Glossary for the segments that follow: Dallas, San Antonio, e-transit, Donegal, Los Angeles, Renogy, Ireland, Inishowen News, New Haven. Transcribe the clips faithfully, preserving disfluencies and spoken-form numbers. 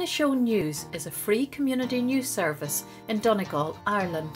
Inishowen News is a free community news service in Donegal, Ireland.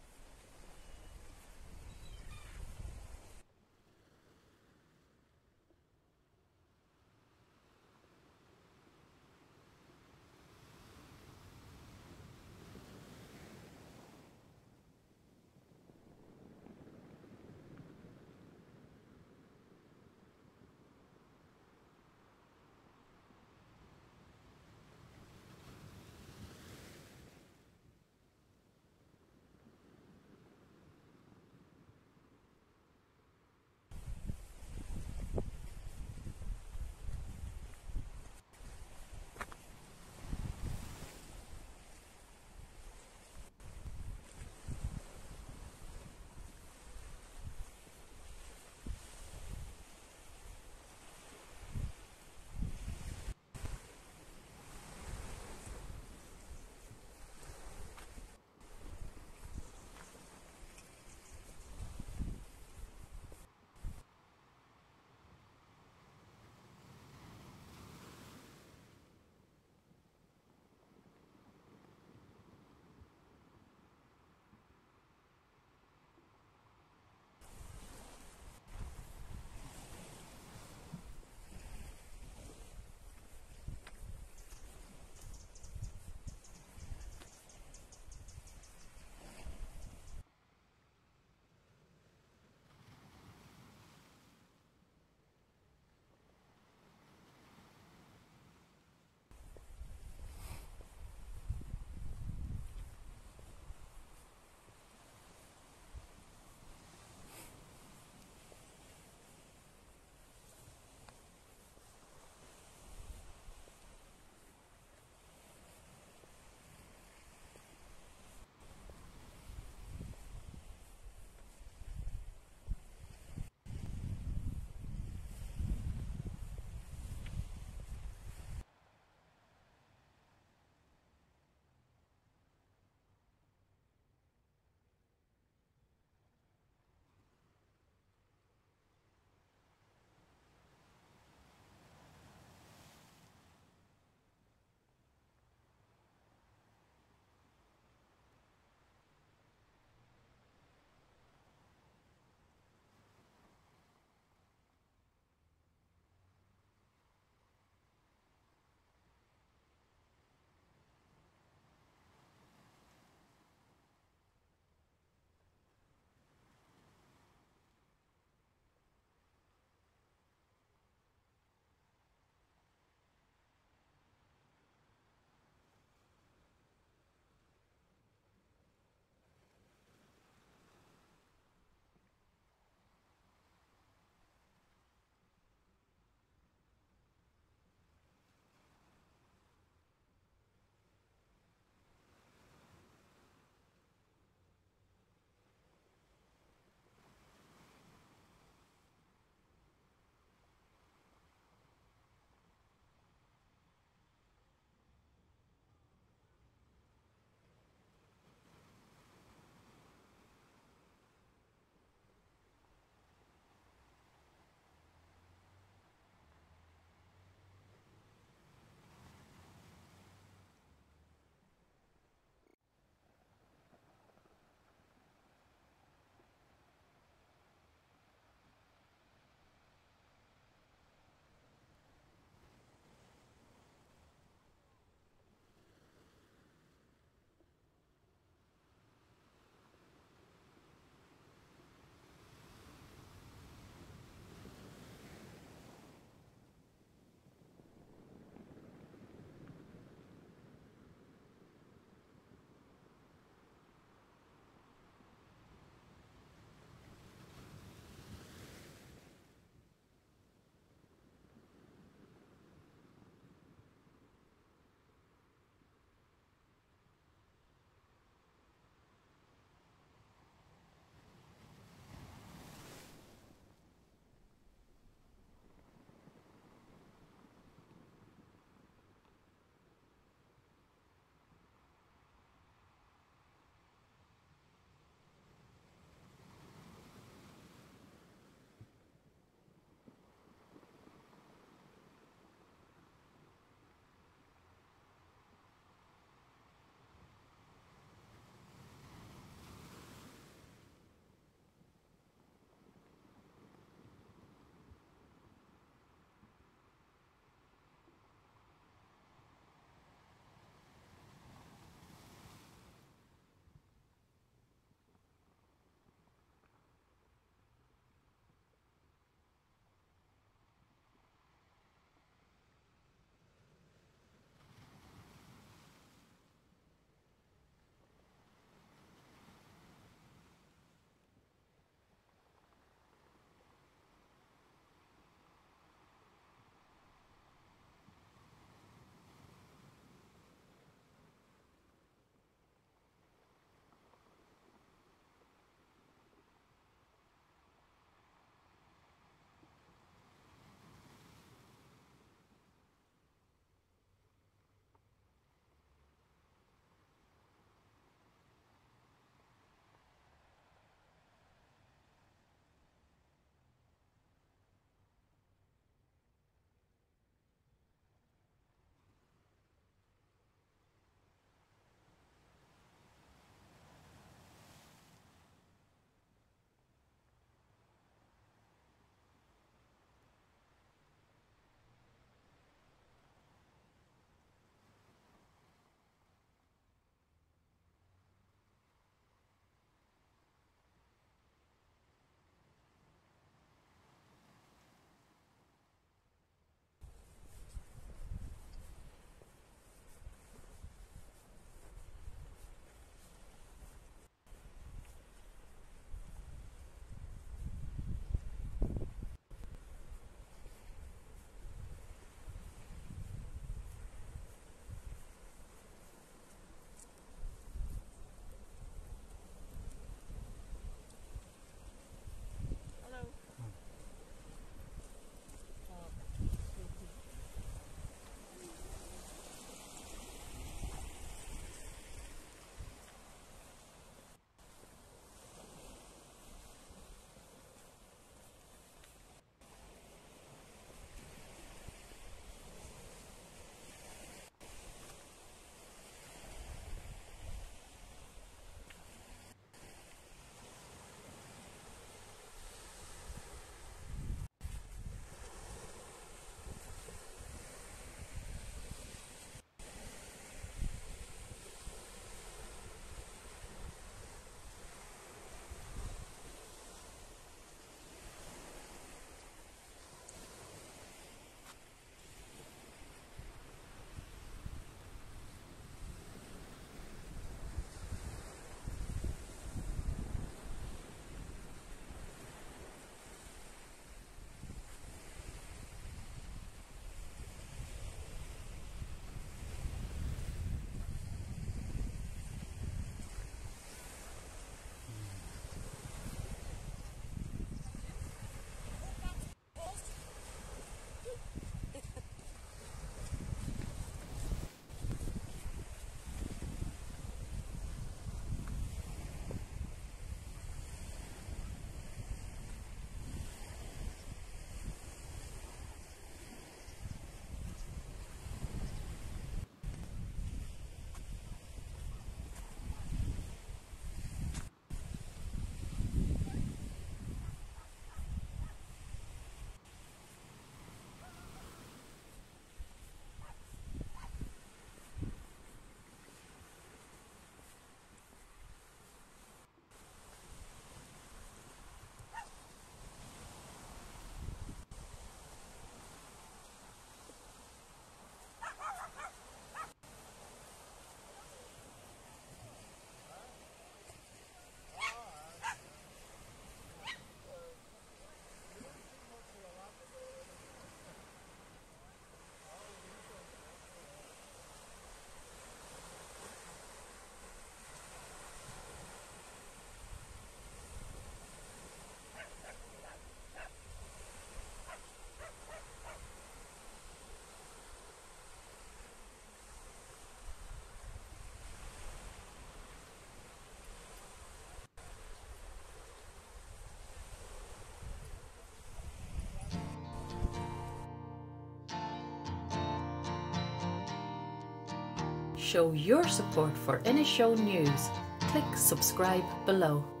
show your support for Inishowen News, click subscribe below.